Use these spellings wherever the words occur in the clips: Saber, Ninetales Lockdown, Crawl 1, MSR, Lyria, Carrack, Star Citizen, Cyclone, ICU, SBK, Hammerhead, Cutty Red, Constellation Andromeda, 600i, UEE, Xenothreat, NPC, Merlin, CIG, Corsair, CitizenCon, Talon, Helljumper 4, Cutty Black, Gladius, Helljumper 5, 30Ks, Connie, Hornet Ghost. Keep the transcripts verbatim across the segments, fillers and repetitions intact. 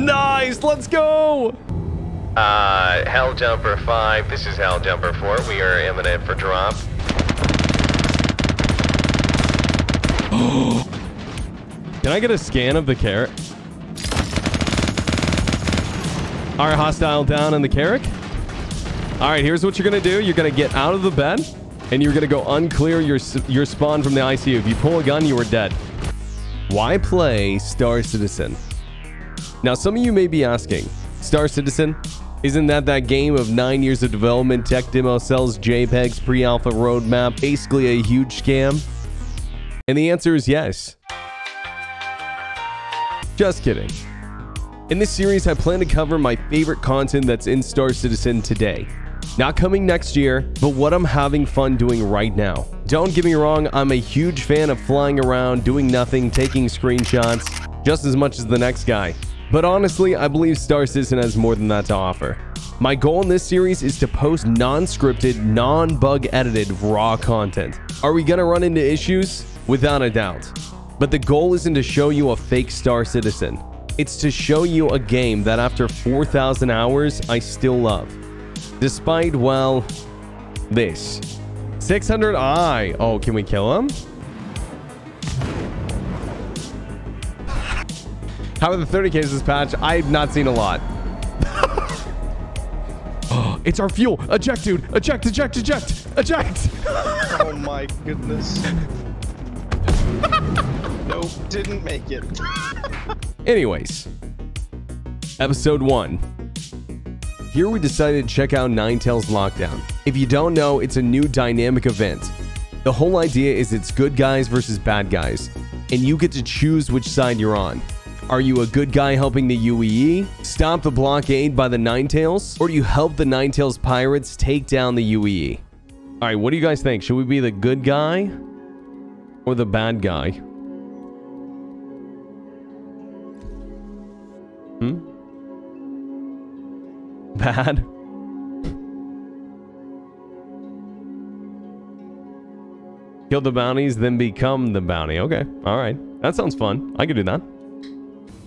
Nice, let's go! Uh, Helljumper five, this is Helljumper four. We are imminent for drop. Can I get a scan of the Carrack? Alright, hostile down in the Carrack. Alright, here's what you're going to do. You're going to get out of the bed, and you're going to go unclear your, your spawn from the I C U. If you pull a gun, you are dead. Why play Star Citizen? Now, some of you may be asking, Star Citizen, isn't that that game of nine years of development, tech demo cells, JPEGs, pre-alpha roadmap, basically a huge scam? And the answer is yes. Just kidding. In this series, I plan to cover my favorite content that's in Star Citizen today. Not coming next year, but what I'm having fun doing right now. Don't get me wrong, I'm a huge fan of flying around, doing nothing, taking screenshots, just as much as the next guy. But honestly, I believe Star Citizen has more than that to offer. My goal in this series is to post non-scripted, non-bug edited, raw content. Are we gonna run into issues? Without a doubt. But the goal isn't to show you a fake Star Citizen. It's to show you a game that after four thousand hours, I still love. Despite, well, this. six hundred i. Oh, can we kill him? How are the thirty Ks this patch? I've not seen a lot. Oh, it's our fuel. Eject, dude. Eject, eject, eject, eject. Oh my goodness. Nope, didn't make it. Anyways, episode one. Here we decided to check out Ninetales Lockdown. If you don't know, it's a new dynamic event. The whole idea is it's good guys versus bad guys, and you get to choose which side you're on. Are you a good guy helping the U E E, stop the blockade by the Ninetales, or do you help the Ninetales pirates take down the U E E? All right, what do you guys think? Should we be the good guy or the bad guy? Hmm? Bad? Kill the bounties, then become the bounty. Okay, all right. That sounds fun. I could do that.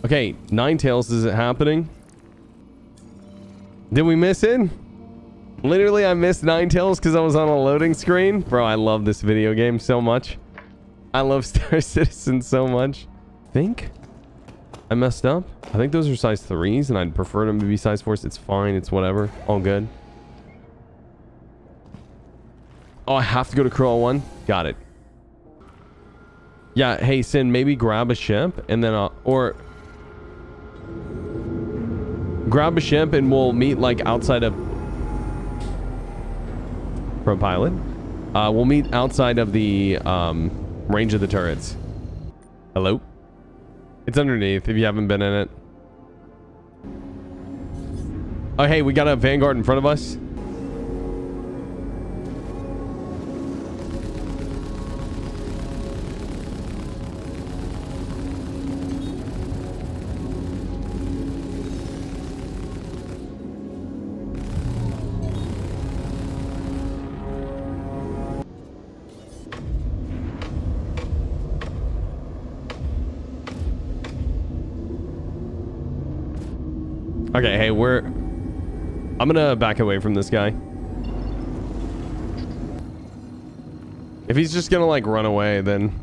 Okay, Ninetales, is it happening? Did we miss it? Literally, I missed Ninetales because I was on a loading screen. Bro, I love this video game so much. I love Star Citizen so much. Think I messed up. I think those are size threes, and I'd prefer them to be size fours. It's fine. It's whatever. All good. Oh, I have to go to Crawl one. Got it. Yeah, hey, Sin, maybe grab a ship, and then I'll... Or... Grab a ship and we'll meet like outside of Pro Pilot. Uh, we'll meet outside of the um, range of the turrets. Hello? It's underneath if you haven't been in it. Oh, hey, we got a Vanguard in front of us. Okay, hey, we're... I'm gonna back away from this guy. If he's just gonna, like, run away, then...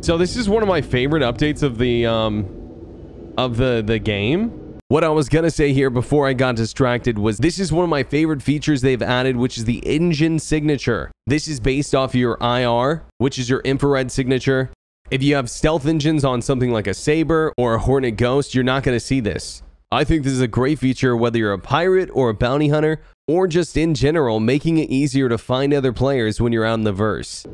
So this is one of my favorite updates of the, um... Of the, the game. What I was gonna say here before I got distracted was this is one of my favorite features they've added, which is the engine signature. This is based off your I R, which is your infrared signature. If you have stealth engines on something like a Saber or a Hornet Ghost, you're not going to see this. I think this is a great feature whether you're a pirate or a bounty hunter, or just in general, making it easier to find other players when you're out in the verse.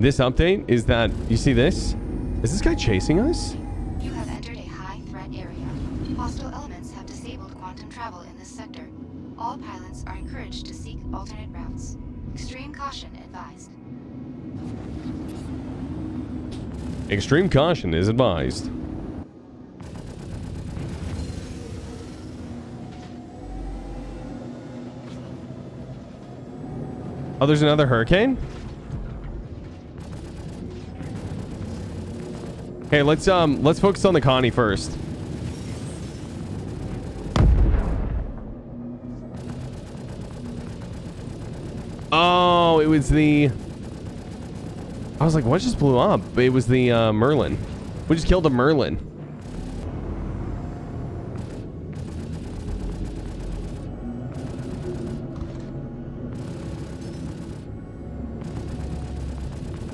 This update is that, you see this? Is this guy chasing us? You have entered a high threat area. Hostile elements have disabled quantum travel in this sector. All pilots are encouraged to seek alternate routes. Extreme caution advised. Extreme caution is advised. Oh, there's another hurricane? Hey, let's um let's focus on the Connie first. it was the... I was like, what just blew up? It was the uh, Merlin. We just killed a Merlin.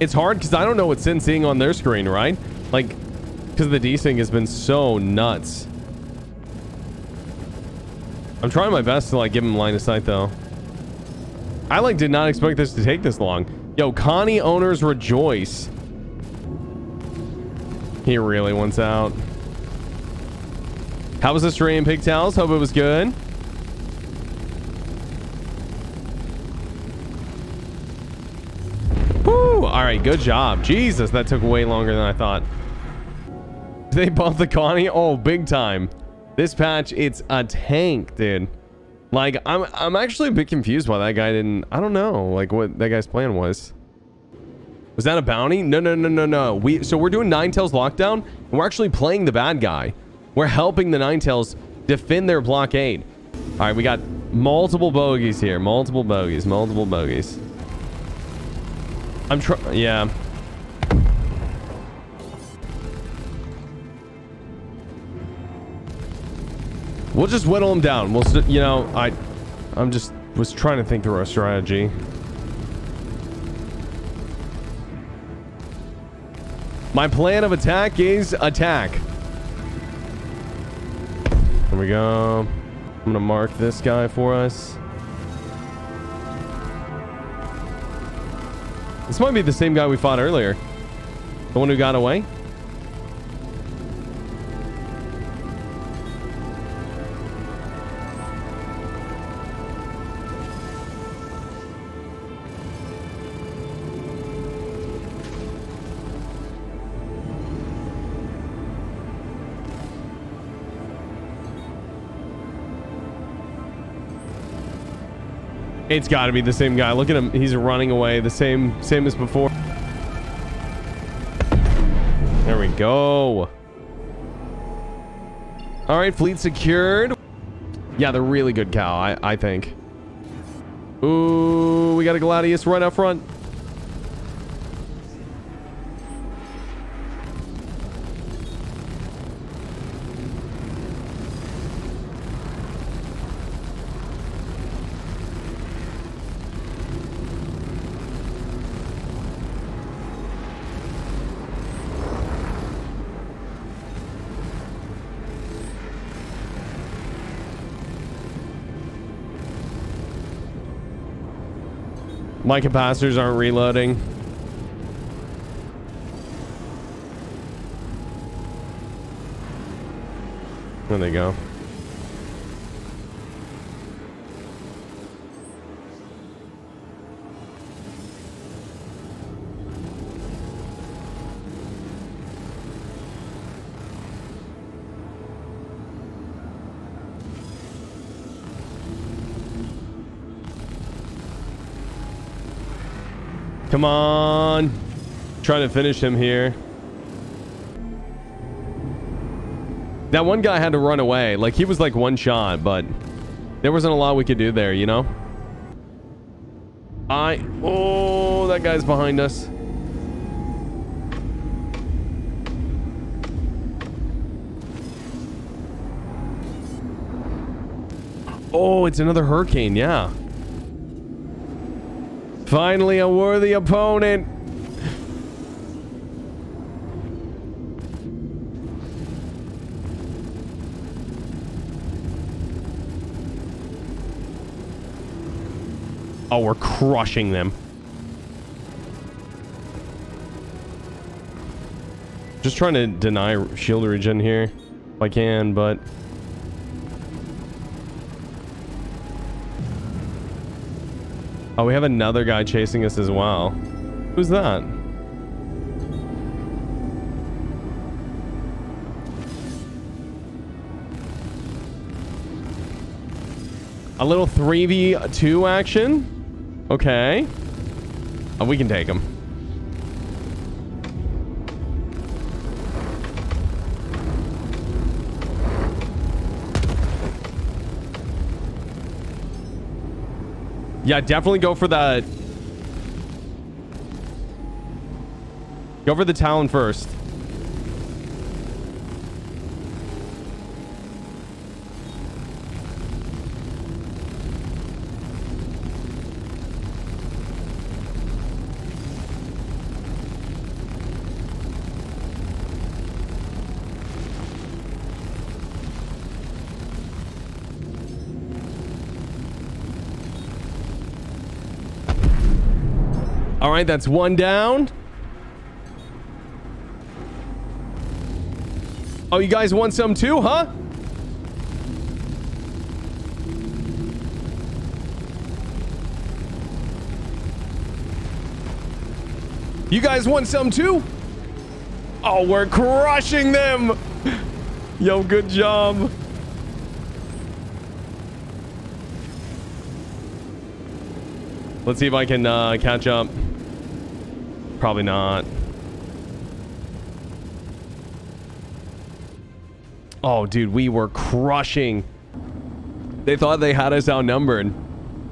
It's hard because I don't know what's in seeing on their screen, right? Like, because the desync has been so nuts. I'm trying my best to like give him line of sight though. I like did not expect this to take this long. Yo, Connie owners rejoice. He really wants out. How was the stream, Pigtails? Hope it was good. All right, good job. Jesus, that took way longer than I thought. They bumped the Connie. Oh, big time. This patch, it's a tank, dude. Like, I'm I'm actually a bit confused why that guy didn't... I don't know, like, what that guy's plan was. Was that a bounty? No, no, no, no, no. We So we're doing Ninetales Lockdown, and we're actually playing the bad guy. We're helping the Ninetales defend their blockade. All right, we got multiple bogeys here. Multiple bogeys, multiple bogeys. I'm trying, yeah. We'll just whittle him down. We'll, you know, I, I'm just was trying to think through our strategy. My plan of attack is attack. There we go. I'm gonna mark this guy for us. This might be the same guy we fought earlier. The one who got away. It's got to be the same guy. Look at him. He's running away. The same same as before. There we go. All right, fleet secured. Yeah, they're really good cow, I, I think. Ooh, we got a Gladius right out front. My capacitors aren't reloading. There they go. Come on. Trying to finish him here. That one guy had to run away. Like, he was like one shot, but there wasn't a lot we could do there, you know? I... Oh, that guy's behind us. Oh, it's another hurricane, yeah. Finally, a worthy opponent. Oh, we're crushing them. Just trying to deny shield regen here if I can, but... Oh, we have another guy chasing us as well. Who's that? A little three v two action? Okay. Oh, we can take him. Yeah, definitely go for that Go for the Talon first. All right, that's one down. Oh, you guys want some too, huh? You guys want some too? Oh, we're crushing them. Yo, good job. Let's see if I can uh, catch up. Probably not. Oh, dude, we were crushing. They thought they had us outnumbered,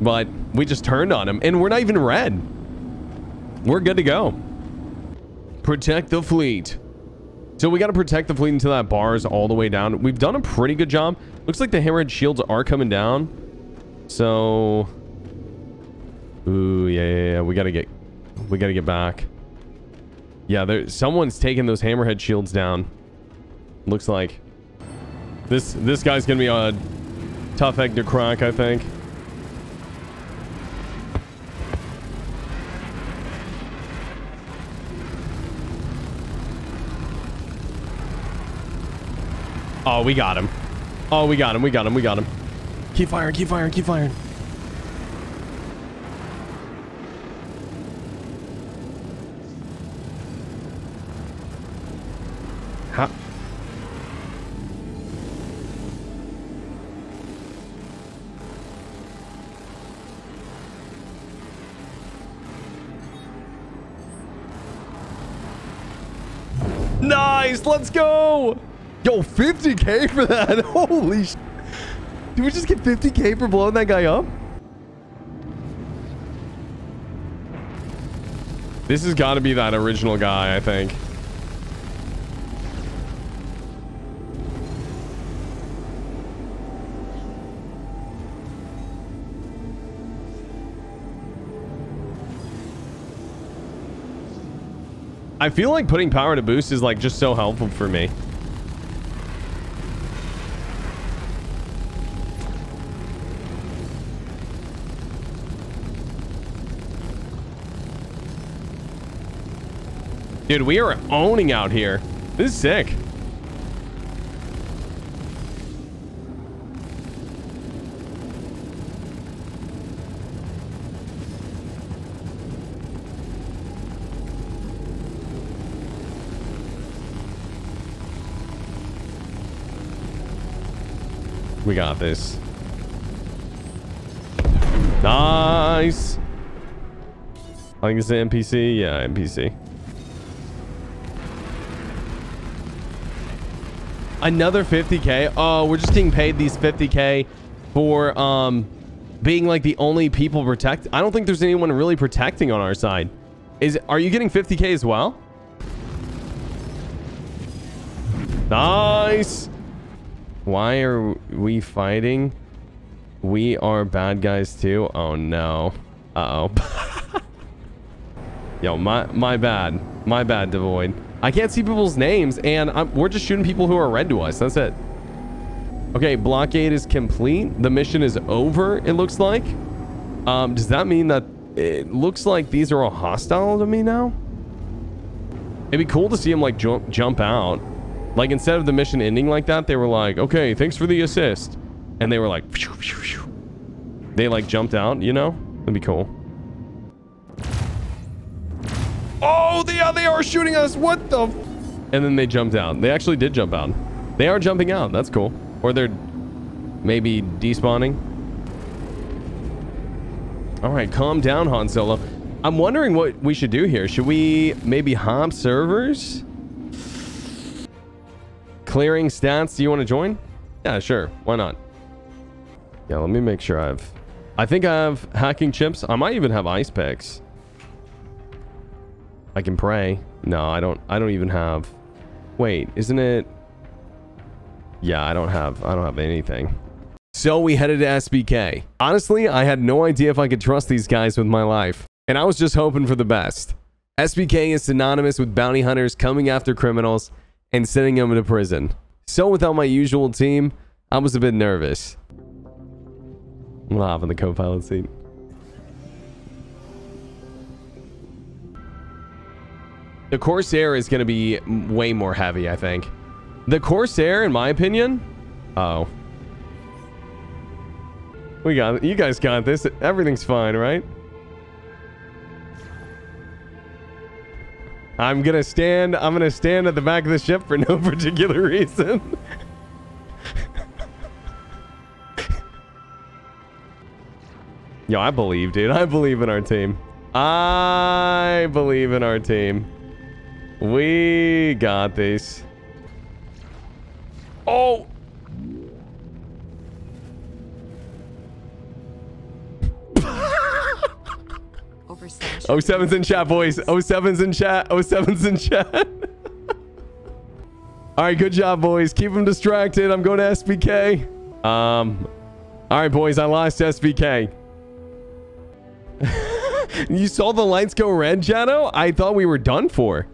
but we just turned on them, and we're not even red. We're good to go. Protect the fleet. So we got to protect the fleet until that bar is all the way down. We've done a pretty good job. Looks like the Hammerhead shields are coming down. So, ooh, yeah, yeah, yeah. We got to get, we got to get back. Yeah, there, someone's taking those Hammerhead shields down. Looks like. This this guy's gonna be a tough egg to crack, I think. Oh, we got him. Oh, we got him. We got him. We got him. Keep firing. Keep firing. Keep firing. Huh? Nice, let's go. Yo, fifty K for that. Holy sh. Did we just get fifty K for blowing that guy up? This has got to be that original guy, I think. I feel like putting power to boost is like just so helpful for me. Dude, we are owning out here. This is sick. We got this. Nice. I think it's the N P C. Yeah, N P C. Another fifty K. Oh, we're just getting paid these fifty K for um, being like the only people protect. I don't think there's anyone really protecting on our side. Is are you getting fifty K as well? Nice. Why are we fighting? We are bad guys too. Oh no. Uh-oh. Yo, my my bad. My bad, Devoid. I can't see people's names, and I'm, we're just shooting people who are red to us. That's it. Okay, blockade is complete. The mission is over, it looks like. Um, does that mean that it looks like these are all hostile to me now? It'd be cool to see them, like, jump, jump out. Like, instead of the mission ending like that, they were like, okay, thanks for the assist. And they were like, phew, phew, phew. They like jumped out, you know? That'd be cool. Oh, they are, they are shooting us. What the? F and then they jumped out. They actually did jump out. They are jumping out. That's cool. Or they're maybe despawning. All right, calm down, Han Solo. I'm wondering what we should do here. Should we maybe hop servers? Clearing stats, do you want to join? Yeah, sure, why not? Yeah, let me make sure I have, I think I have hacking chips. I might even have ice picks. I can pray. No, I don't. I don't even have. Wait, isn't it? Yeah, I don't have. I don't have anything. So we headed to S B K. Honestly, I had no idea if I could trust these guys with my life, and I was just hoping for the best. S B K is synonymous with bounty hunters coming after criminals and sending them to prison. So without my usual team, I was a bit nervous. I'm live in the co-pilot seat. The Corsair is going to be way more heavy, I think. The Corsair, in my opinion... Uh-oh. We got it. You guys got this. Everything's fine, right? I'm gonna stand. I'm gonna stand at the back of the ship for no particular reason. Yo, I believe, dude. I believe in our team. I believe in our team. We got this. Oh. O seven's in chat, boys. O seven's in chat. O seven's in chat. All right, good job, boys. Keep them distracted. I'm going to S B K. Um, all right, boys. I lost S B K. You saw the lights go red, Shadow? I thought we were done for.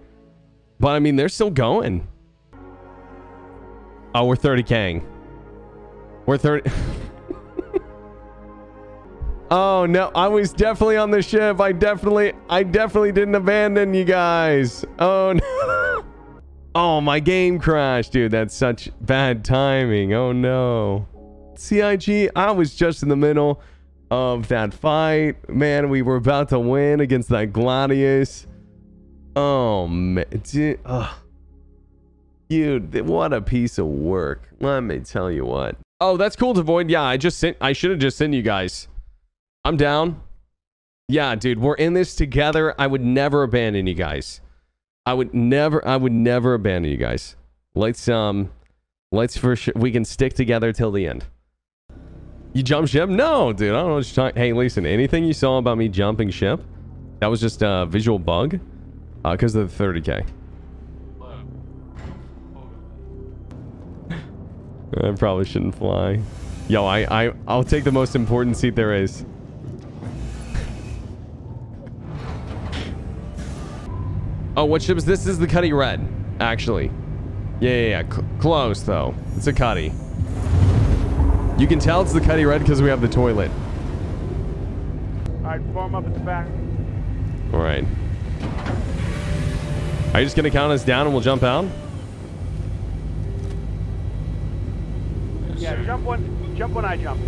But, I mean, they're still going. Oh, we're thirty K-ing. We're thirty... Oh no, I was definitely on the ship. I definitely, I definitely didn't abandon you guys. Oh no. Oh, my game crashed, dude. That's such bad timing. Oh no. C I G, I was just in the middle of that fight. Man, we were about to win against that Gladius. Oh man, dude. Ugh. Dude, what a piece of work. Let me tell you what. Oh, that's cool to void. Yeah, I just sent, I should have just sent you guys. I'm down. Yeah, dude, we're in this together. I would never abandon you guys. I would never, I would never abandon you guys. Let's, um, let's for sure, we can stick together till the end. You jump ship? No, dude, I don't know what you're talking. Hey, listen, anything you saw about me jumping ship, that was just a visual bug, uh, because of the thirty K. I probably shouldn't fly. Yo, I, I, I'll take the most important seat there is. Oh, what ship is this? This is the Cutty Red, actually. Yeah, yeah, yeah. C close, though. It's a Cutty. You can tell it's the Cutty Red because we have the toilet. All right, form up at the back. All right. Are you just going to count us down and we'll jump out? Yeah, jump when, jump when I jump.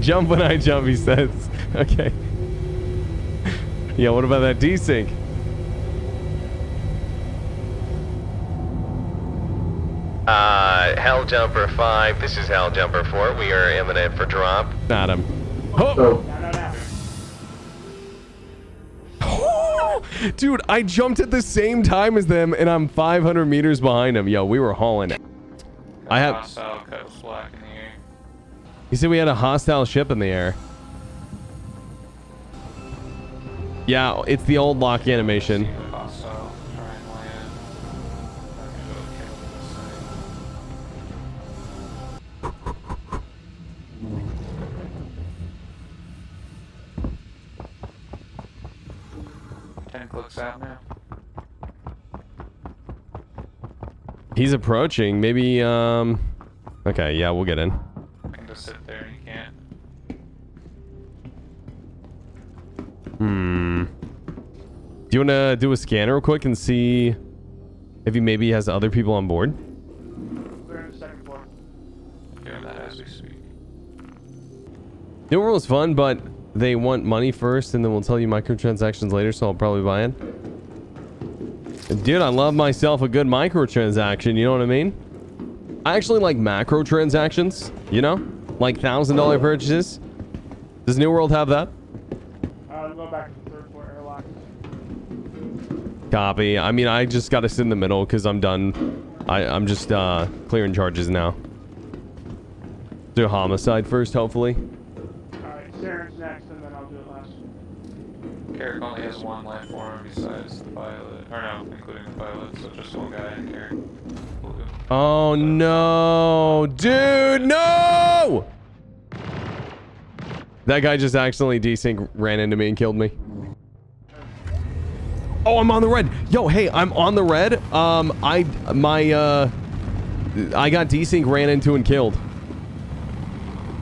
Jump when I jump, he says. Okay. Yeah, what about that desync? Uh, Helljumper five, this is Helljumper four. We are imminent for drop. Not him. Oh! Oh. No, no, no. Oh! Dude, I jumped at the same time as them, and I'm five hundred meters behind them. Yo, we were hauling. I have. Hostile Cutty Black in the air. You said we had a hostile ship in the air. Yeah, it's the old lock animation. Out now. He's approaching. Maybe, um... Okay, yeah, we'll get in. I can just sit there and you can't. Hmm. Do you want to do a scan real quick and see if he maybe has other people on board? We're in the second floor. Doing that as we speak. New World's fun, but... They want money first, and then we'll tell you microtransactions later, so I'll probably buy it. Dude, I love myself a good microtransaction, you know what I mean? I actually like macro transactions, you know? Like one thousand dollar purchases. Does New World have that? Uh, go back to the third floor airlock. Copy. I mean, I just gotta sit in the middle, because I'm done. I, I'm just uh, clearing charges now. Do homicide first, hopefully. Sarah's next, and then I'll do it last. Carrack only has one platform besides the pilot, or no, including the pilot, so just one guy in Carrack. Blue. Oh no, dude, no! That guy just accidentally desynced, ran into me and killed me. Oh, I'm on the red. Yo, hey, I'm on the red. Um, I, my, uh, I got desync, ran into and killed.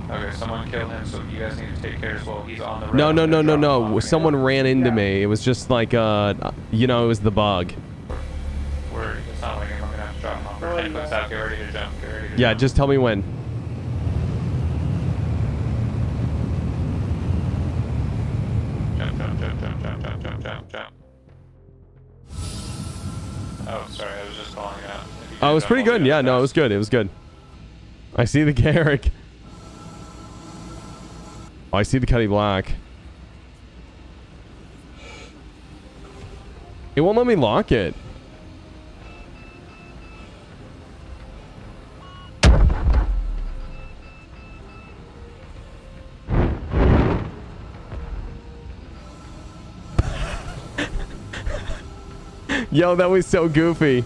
Okay, someone killed him, so you guys need to take care as well. He's on the red. No, no, no, no, no. Someone ran into me. It was just like, uh, you know, it was the bug. We're, it's not like I'm gonna have to drop him off. Right, let's have, get ready to jump, get ready to jump. Yeah, just tell me when. Jump, jump, jump, jump, jump, jump, jump, jump, jump. Oh, sorry, I was just calling out. Oh, it was pretty good. Yeah, no, it was good. It was good. I see the Carrack. Oh, I see the Cutty Black. It won't let me lock it. Yo, that was so goofy.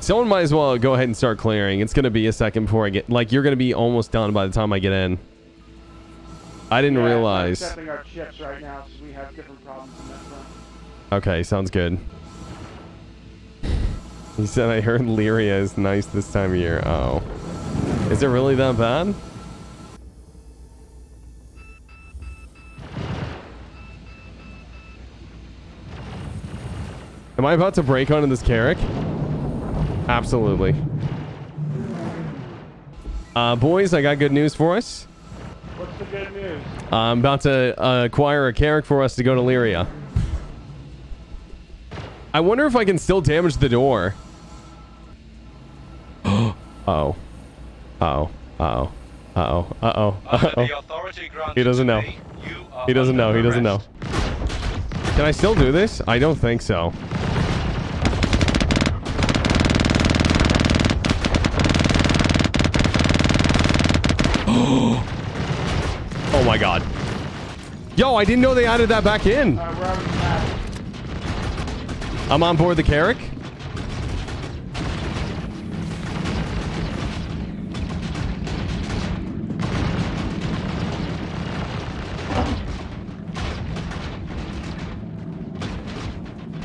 Someone might as well go ahead and start clearing. It's going to be a second before I get... Like, you're going to be almost done by the time I get in. I didn't yeah, realize. We're accepting our chips right now, so we have different problems in that front. Okay, sounds good. He said, I heard Lyria is nice this time of year. Oh. Is it really that bad? Am I about to break onto this Carrack? Absolutely. Uh, boys, I got good news for us. What's the good news? I'm about to uh, acquire a Carrack for us to go to Lyria. I wonder if I can still damage the door. Oh. Uh-oh. Uh-oh. Uh-oh. Uh-oh. Uh-oh. Uh-oh. He doesn't know. He doesn't know. He doesn't know. Can I still do this? I don't think so. Oh my god. Yo, I didn't know they added that back in. Right, we're on the map. I'm on board the Carrack.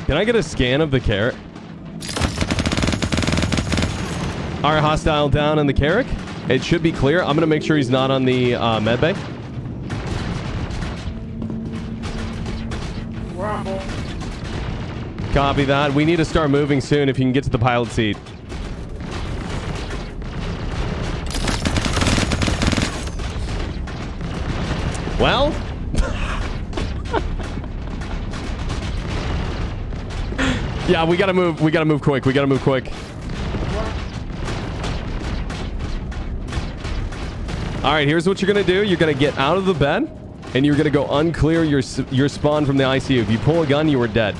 Can I get a scan of the Carrack? All right, hostile down on the Carrack. It should be clear. I'm gonna make sure he's not on the uh, med bay. Copy that. We need to start moving soon if you can get to the pilot seat. Well? Yeah, we gotta move. We gotta move quick. We gotta move quick. Alright, here's what you're gonna do. You're gonna get out of the bed, and you're gonna go unclear your, your spawn from the I C U. If you pull a gun, you are dead.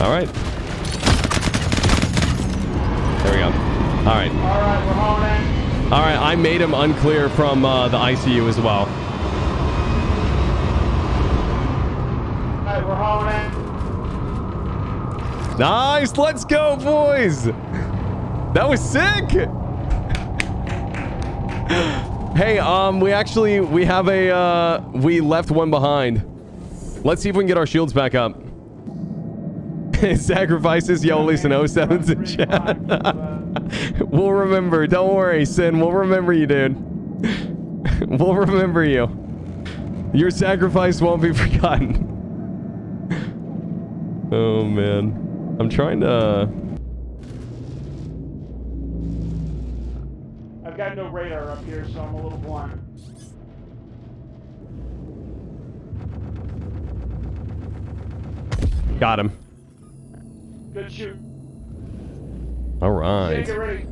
All right. There we go. All right. All right, we're holding. All right, I made him unclear from uh, the I C U as well. All right, we're holding. Nice, let's go, boys. That was sick. Hey, um, we actually we have a uh, we left one behind. Let's see if we can get our shields back up. Sacrifices, yo, listen, O seven's in chat. We'll remember. Don't worry, Sin. We'll remember you, dude. We'll remember you. Your sacrifice won't be forgotten. Oh, man. I'm trying to... I've got no radar up here, so I'm a little blind. Got him. Good shoot. All right. Get ready.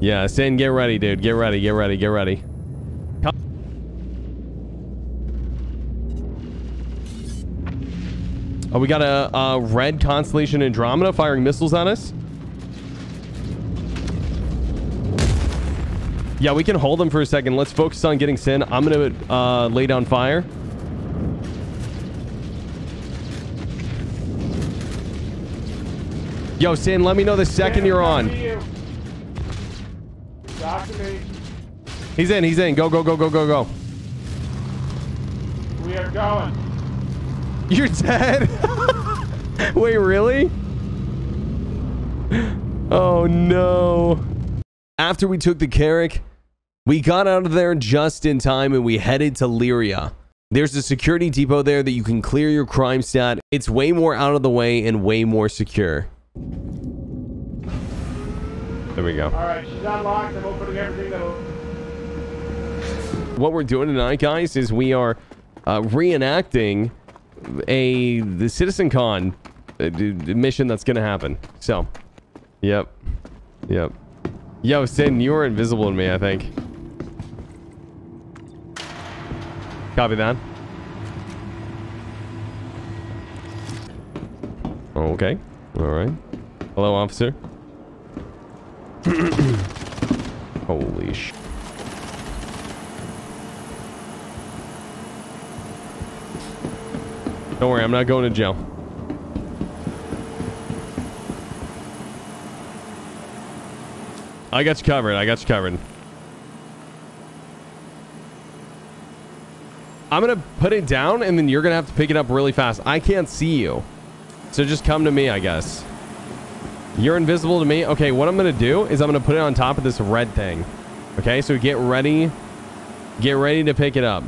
Yeah, Sin, get ready, dude. Get ready, get ready, get ready. Come. Oh, we got a, a red Constellation Andromeda firing missiles on us. Yeah, we can hold them for a second. Let's focus on getting Sin. I'm going to uh, lay down fire. Yo, Sin, let me know the second you're on. He's in, he's in. Go, go, go, go, go, go. We are going. You're dead? Wait, really? Oh, no. After we took the Carrack, we got out of there just in time and we headed to Lyria. There's a security depot there that you can clear your crime stat. It's way more out of the way and way more secure. There we go. Alright, she's unlocked. I'm opening everything that'll... What we're doing tonight, guys, is we are uh, reenacting a the CitizenCon uh, mission that's going to happen. So, yep. Yep. Yo, Sin, you were invisible to me, I think. Copy that. Okay. All right. Hello, officer. Holy sh... Don't worry, I'm not going to jail. I got you covered. I got you covered. I'm going to put it down, and then you're going to have to pick it up really fast. I can't see you. So just come to me, I guess. You're invisible to me. Okay, what I'm going to do is I'm going to put it on top of this red thing. Okay, so get ready. Get ready to pick it up.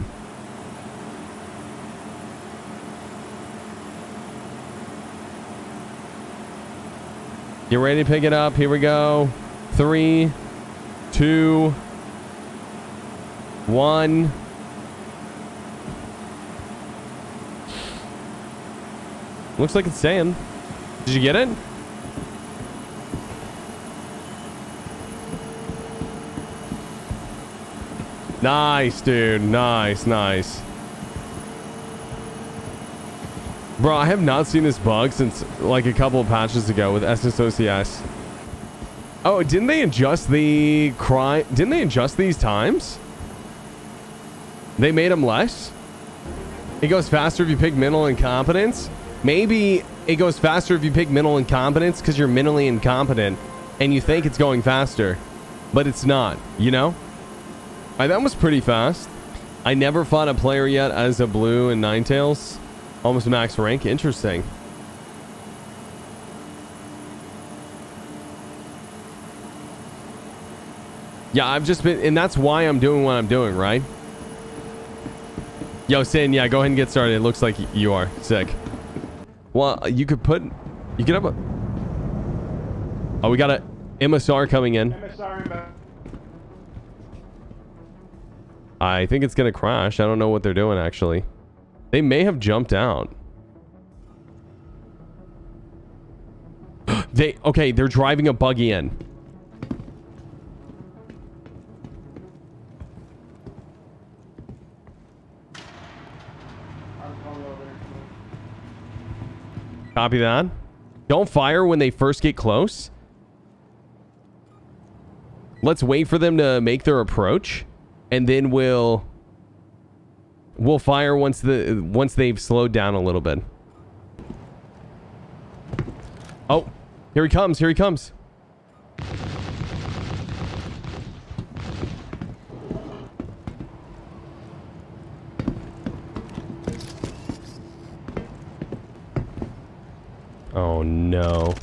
Get ready to pick it up. Here we go. Three, two, one. Looks like it's staying. Did you get it? Nice, dude. Nice, nice. Bro, I have not seen this bug since like a couple of patches ago with S S O C S. Oh, didn't they adjust the crime? Didn't they adjust these times? They made them less? It goes faster if you pick mental incompetence? Maybe it goes faster if you pick mental incompetence because you're mentally incompetent and you think it's going faster, but it's not, you know? Right, that was pretty fast. I never fought a player yet as a blue in Ninetales. Almost max rank. Interesting. Yeah, I've just been... And that's why I'm doing what I'm doing, right? Yo, Sin, yeah, go ahead and get started. It looks like you are. Sick. Well, you could put... You could have a... Oh, we got a M S R coming in. M S R, I think it's going to crash. I don't know what they're doing, actually. They may have jumped out. they... Okay, they're driving a buggy in. Copy that. Don't fire when they first get close. Let's wait for them to make their approach, and then we'll we'll fire once the once they've slowed down a little bit. Oh, here he comes! Here he comes! Oh, no.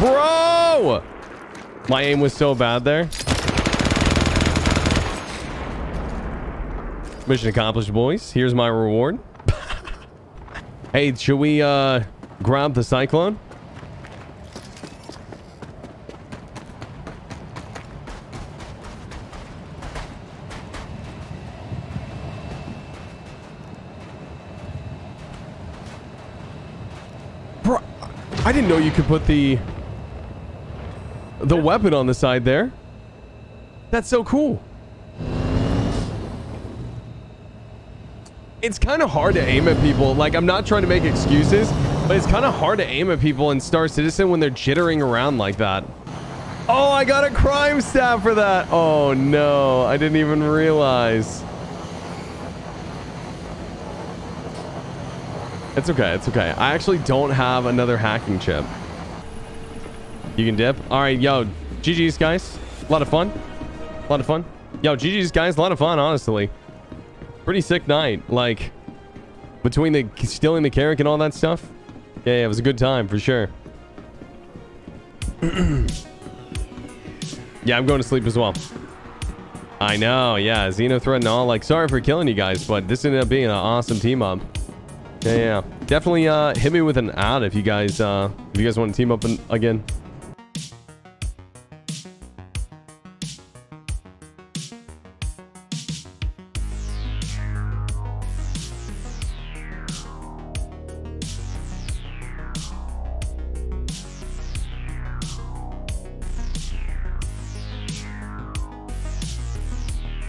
Bro! My aim was so bad there. Mission accomplished, boys. Here's my reward. Hey, should we uh, grab the Cyclone? I didn't know you could put the... the weapon on the side there. That's so cool. It's kind of hard to aim at people. Like, I'm not trying to make excuses, but it's kind of hard to aim at people in Star Citizen when they're jittering around like that. Oh, I got a crime stab for that. Oh, no. I didn't even realize. It's okay. It's okay. I actually don't have another hacking chip. You can dip. All right. Yo, G G's, guys. A lot of fun. A lot of fun. Yo, G G's, guys. A lot of fun, honestly. Pretty sick night. Like, between the stealing the Carrack and all that stuff. Yeah, yeah, it was a good time for sure. Yeah, I'm going to sleep as well. I know. Yeah, Xenothreat and all. Like, sorry for killing you guys, but this ended up being an awesome team up. Yeah, yeah, definitely uh, hit me with an ad if you guys uh, if you guys want to team up again.